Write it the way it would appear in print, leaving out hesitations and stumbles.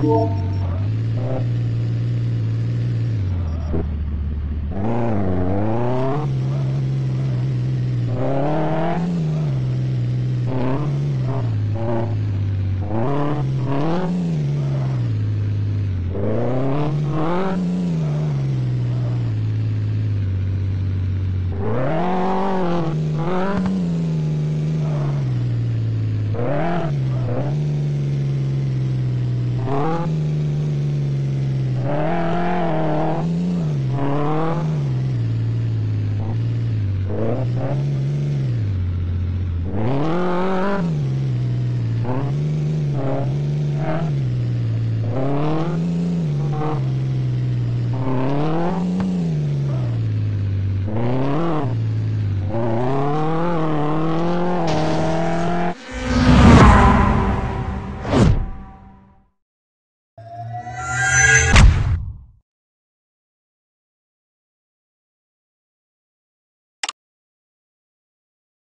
Cool.